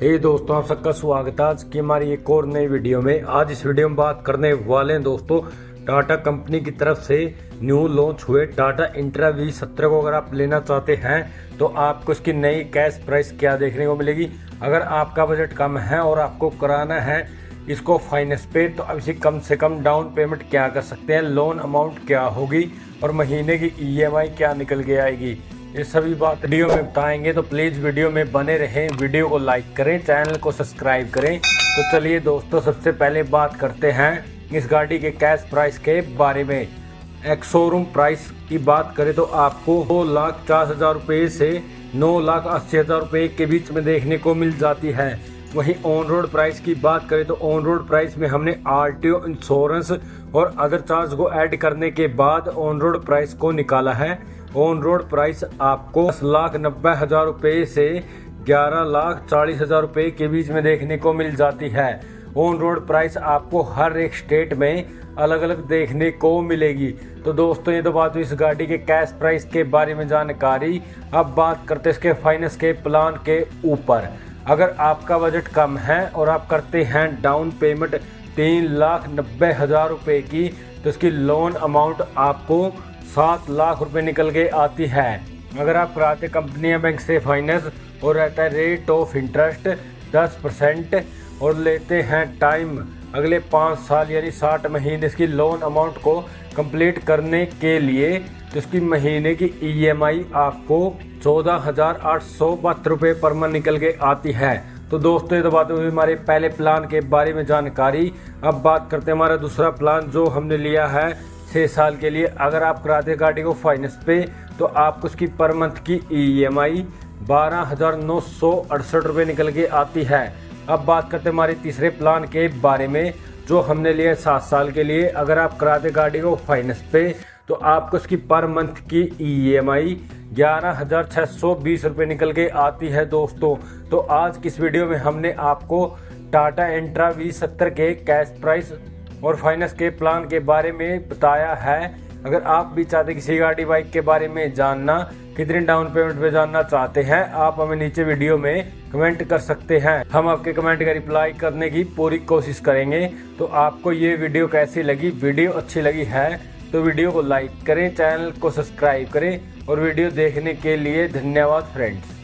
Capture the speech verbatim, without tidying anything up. हे hey दोस्तों, आप सबका स्वागत है आज की हमारी एक और नई वीडियो में। आज इस वीडियो में बात करने वाले हैं दोस्तों, टाटा कंपनी की तरफ से न्यू लॉन्च हुए टाटा इंट्रा वी सत्रह को अगर आप लेना चाहते हैं तो आपको इसकी नई कैश प्राइस क्या देखने को मिलेगी। अगर आपका बजट कम है और आपको कराना है इसको फाइनेंस पे, तो अब इसे कम से कम डाउन पेमेंट क्या कर सकते हैं, लोन अमाउंट क्या होगी और महीने की ई एम आई क्या निकल के आएगी, ये सभी बात वीडियो में बताएंगे। तो प्लीज़ वीडियो में बने रहें, वीडियो को लाइक करें, चैनल को सब्सक्राइब करें। तो चलिए दोस्तों, सबसे पहले बात करते हैं इस गाड़ी के कैश प्राइस के बारे में। एक शोरूम प्राइस की बात करें तो आपको दो लाख चार हज़ार रुपये से नौ लाख अस्सी हज़ार रुपये के बीच में देखने को मिल जाती है। वहीं ऑन रोड प्राइस की बात करें तो ऑन रोड प्राइस में हमने आरटीओ, इंश्योरेंस और अदर चार्ज को ऐड करने के बाद ऑन रोड प्राइस को निकाला है। ऑन रोड प्राइस आपको दस लाख नब्बे हज़ार रुपये से ग्यारह लाख चालीस हज़ार रुपये के बीच में देखने को मिल जाती है। ऑन रोड प्राइस आपको हर एक स्टेट में अलग अलग देखने को मिलेगी। तो दोस्तों, ये तो बात हुई इस गाड़ी के कैश प्राइस के बारे में जानकारी। अब बात करते हैं इसके फाइनेंस के प्लान के ऊपर। अगर आपका बजट कम है और आप करते हैं डाउन पेमेंट तीन लाख नब्बे हज़ार रुपये की, तो इसकी लोन अमाउंट आपको सात लाख रुपये निकल के आती है। अगर आप कराते कंपनियां बैंक से फाइनेंस और रहता है रेट ऑफ इंटरेस्ट दस परसेंट और लेते हैं टाइम अगले पाँच साल यानी साठ महीने इसकी लोन अमाउंट को कंप्लीट करने के लिए, तो इसकी महीने की ईएमआई आपको चौदह हज़ार आठ सौ बहत्तर रुपये पर मंथ निकल के आती है। तो दोस्तों, ये तो बात हुई हमारे पहले प्लान के बारे में जानकारी। अब बात करते हैं हमारा दूसरा प्लान जो हमने लिया है छः साल के लिए। अगर आप कराते गाड़ी को फाइनेंस पे, तो आपको उसकी पर मंथ की ईएमआई बारह हज़ार नौ सौ अड़सठ रुपये निकल के आती है। अब बात करते हैं हमारे तीसरे प्लान के बारे में जो हमने लिया सात साल के लिए। अगर आप कराते गाड़ी को फाइनेंस पे, तो आपको उसकी पर मंथ की ईएमआई ग्यारह हज़ार छः सौ बीस रुपये निकल के आती है। दोस्तों, तो आज की इस वीडियो में हमने आपको टाटा इंट्रा वी सत्तर के कैश प्राइस और फाइनेंस के प्लान के बारे में बताया है। अगर आप भी चाहते किसी गाड़ी बाइक के बारे में जानना, कितने डाउन पेमेंट पे जानना चाहते हैं, आप हमें नीचे वीडियो में कमेंट कर सकते हैं। हम आपके कमेंट का रिप्लाई करने की पूरी कोशिश करेंगे। तो आपको ये वीडियो कैसी लगी? वीडियो अच्छी लगी है तो वीडियो को लाइक करें, चैनल को सब्सक्राइब करें और वीडियो देखने के लिए धन्यवाद फ्रेंड्स।